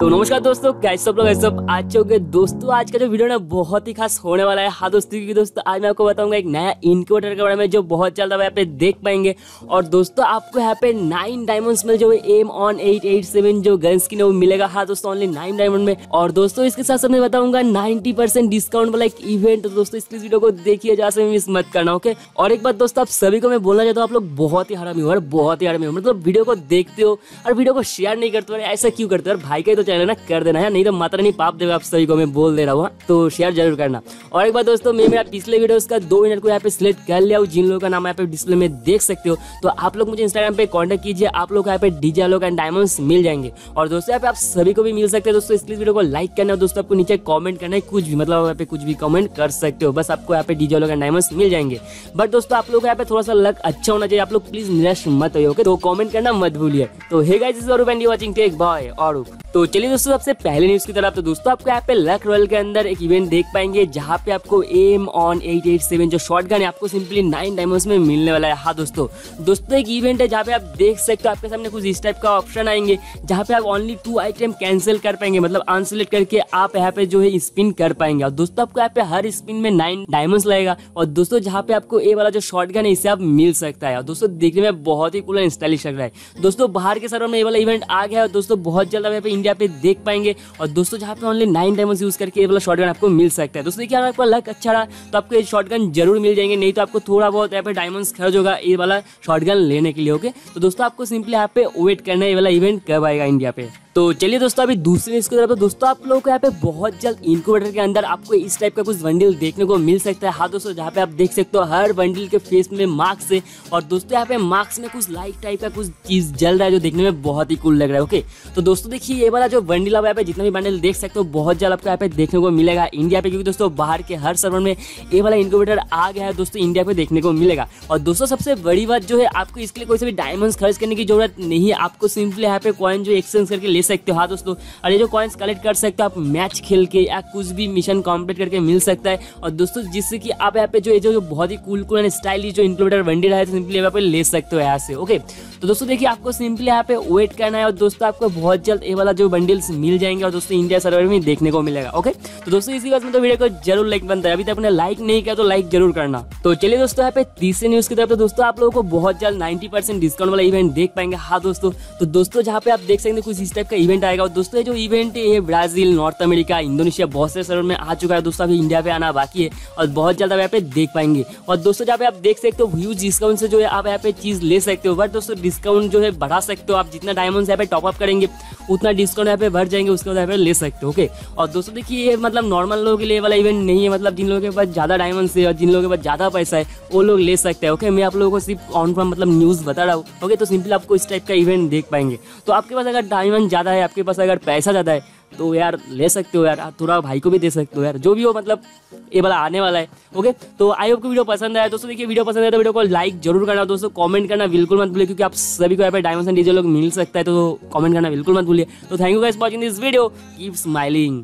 तो नमस्कार दोस्तों, कैसे लोग सब आज हो गए। दोस्तों आज का जो वीडियो ना बहुत ही खास होने वाला है। हाँ दोस्तों, क्योंकि दोस्तों आज मैं आपको बताऊंगा एक नया इनक्यूबेटर के बारे में जो बहुत जल्द आप यहाँ पे देख पाएंगे। और दोस्तों आपको यहाँ पे 9 डायमंड्स में जो M1887 जो गन स्किन है वो मिलेगा। हाँ दोस्तों, ओनली 9 डायमंड में। और दोस्तों इसके साथ मैं बताऊंगा 90% डिस्काउंट वाला एक इवेंट। दोस्तों इस वीडियो को देखिए, जहाँ से मिस मत करना, ओके। और एक बात दोस्तों, आप सभी को मैं बोलना चाहता हूँ, आप लोग बहुत ही हरामी हो, बहुत ही हरामी हो। मतलब वीडियो को देखते हो और वीडियो को शेयर नहीं करते हो। ऐसा क्यों करते हो भाई? का चैनल ना कर देना है, नहीं तो माता रानी पाप देगा। आप सभी को मैं बोल दे रहा हूँ, तो शेयर जरूर करना। और एक बार दोस्तों, मैं मेरा पिछले वीडियोस का 2 यूनिट को यहाँ पे सिलेक्ट कर लिया हूँ, जिन लोगों का नाम यहाँ पे डिस्प्ले में देख सकते हो। तो आप लोग मुझे इंस्टाग्राम पे कांटेक्ट कीजिए, आप लोग यहाँ पे डीजे लोग एंड डायमंड्स मिल जाएंगे। और दोस्तों यहाँ पे आप सभी को भी मिल सकते हैं। दोस्तों इसलिए वीडियो को लाइक करना है। दोस्तों आपको नीचे कॉमेंट करना है, कुछ भी, मतलब यहाँ पे कुछ भी कॉमेंट कर सकते हो। बस आपको यहाँ पे डीजे लोग एंड डायमंड्स मिल जाएंगे। बट दोस्तों आप लोग यहाँ पे थोड़ा सा लक अच्छा होना चाहिए। आप लोग प्लीज निराश मत हो, ओके। तो कॉमेंट करना मत भूलिए। तो hey guys, watching, take bye. और तो चलिए दोस्तों सबसे पहले न्यूज की तरफ। तो दोस्तों आपको यहाँ पे लक वर्ल्ड के अंदर एक इवेंट देख पाएंगे, जहाँ पे आपको M1887 जो शॉटगन है आपको सिंपली 9 डायमंड्स में मिलने वाला है। हाँ दोस्तों एक इवेंट है जहाँ पे आप देख सकते हो, आपके सामने कुछ इस टाइप का ऑप्शन आएंगे, जहाँ पे आप ओनली 2 आइटम कैंसिल कर पाएंगे, मतलब अनसेलेक्ट करके आप यहाँ पे जो है स्पिन कर पाएंगे। और दोस्तों आपको यहाँ पे हर स्पिन में 9 डायमंड्स लगेगा। और दोस्तों जहाँ पे आपको ए वाला जो शॉटगन है इसे आप मिल सकता है। और दोस्तों देखने में बहुत ही कूल एंड स्टाइलिश लग रहा है। दोस्तों बाहर के सर्वर में ये वाला इवेंट आ गया है। दोस्तों बहुत जल्द आप इंडिया पे देख पाएंगे। और दोस्तों जहाँ पे ओनली 9 डायमंड्स यूज करके ये वाला शॉटगन आपको मिल सकता है। दोस्तों देखिए, आपका लक अच्छा रहा तो आपको ये शॉटगन जरूर मिल जाएंगे, नहीं तो आपको थोड़ा बहुत यहाँ पे डायमंड्स खर्च होगा ये वाला शॉटगन लेने के लिए, ओके। तो दोस्तों आपको सिंपली यहाँ पे वेट करना है, ये वाला इवेंट कब आएगा इंडिया पे। तो चलिए दोस्तों अभी दूसरी इसकी तरफ। दोस्तों आप लोगों को यहाँ पे बहुत जल्द इनक्यूबेटर के अंदर आपको इस टाइप का कुछ बंडल देखने को मिल सकता है। हाँ दोस्तों, जहाँ पे आप देख सकते हो हर बंडल के फेस में मार्क्स है। और दोस्तों यहाँ पे मार्क्स में कुछ लाइट टाइप का कुछ चीज जल रहा है, जो देखने में बहुत ही कूल लग रहा है, ओके। तो दोस्तों देखिए, ये वाला जो बंडल आप यहाँ पे जितना भी बंडल देख सकते हो बहुत जल्द आपको यहाँ पे देखने को मिलेगा इंडिया पे, क्योंकि दोस्तों बाहर के हर सर्वर में ये वाला इनक्यूबेटर आ गया है। दोस्तों इंडिया पे देखने को मिलेगा। और दोस्तों सबसे बड़ी बात जो है, आपको इसके लिए कोई से भी डायमंड्स खर्च करने की जरूरत नहीं है। आपको सिंपली यहाँ पे कॉइन जो एक्सचेंज करके सकते हो। हाँ दोस्तों, और ये जो कॉइन्स कलेक्ट कर सकते हो आप मैच खेल के, या कुछ भी मिशन कंप्लीट करके मिल सकता है। और दोस्तों जिससे कि आप यहाँ पे जो बहुत ही कूल एंड स्टाइलिश जो इनक्यूबेटर वनडीर है, तो सिंपली यहाँ पे ले सकते हो यहाँ से, ओके। तो दोस्तों देखिए, आपको सिंपली यहाँ पे वेट करना है। और दोस्तों आपको बहुत जल्द ये वाला जो बंडल्स मिल जाएंगे, और दोस्तों इंडिया सर्वर में देखने को मिलेगा, ओके। तो दोस्तों इसी बात में तो वीडियो को जरूर लाइक बनता है। अभी तक आपने लाइक नहीं किया तो लाइक जरूर करना। तो चलिए दोस्तों यहाँ पे तीसरे न्यूज की तरफ। तो दोस्तों आप लोगों को बहुत जल्द 90% डिस्काउंट वाला इवेंट देख पाएंगे। हाँ दोस्तों, तो दोस्तों जहाँ पे आप देख सकते हैं कुछ इस टाइप का इवेंट आएगा। और दोस्तों ये जो इवेंट है ये ब्राजील, नॉर्थ अमेरिका, इंडोनेशिया, बहुत से सर्वर में आ चुका है। दोस्तों अभी इंडिया पे आना बाकी है, और बहुत जल्द आप यहाँ पे देख पाएंगे। और दोस्तों जहाँ पे आप देख सकते हो ह्यूज डिस्काउंट से जो है आप यहाँ पे चीज ले सकते हो। बट दोस्तों डिस्काउंट जो है बढ़ा सकते हो आप, जितना डायमंड्स यहाँ पे टॉपअप करेंगे उतना डिस्काउंट यहाँ पे भर जाएंगे, उसके बाद यहाँ पे ले सकते हो, ओके। और दोस्तों देखिए, ये मतलब नॉर्मल लोगों के लिए वाला इवेंट नहीं है। मतलब जिन लोगों के पास ज्यादा डायमंड्स है और जिन लोगों के पास ज्यादा पैसा है वो लोग ले सकते हैं, ओके। मैं आप लोगों को सिर्फ ऑन फ्रॉम मतलब न्यूज बता रहा हूँ, ओके। तो सिंपली आपको इस टाइप का इवेंट देख पाएंगे। तो आपके पास अगर डायमंड ज़्यादा है, आपके पास अगर पैसा ज़्यादा है, तो यार ले सकते हो यार, थोड़ा भाई को भी दे सकते हो यार, जो भी हो। मतलब ये वाला आने वाला है, ओके। तो आई होप को वीडियो पसंद आया। दोस्तों देखिए, वीडियो पसंद आया तो वीडियो को लाइक जरूर करना। दोस्तों कमेंट करना बिल्कुल मत भूलिए, क्योंकि आप सभी को यहाँ पे डायमंड्स एंड डीजे लोग मिल सकता है। तो कमेंट करना बिल्कुल मत भूलिए। तो thank you guys for watching this video. Keep smiling.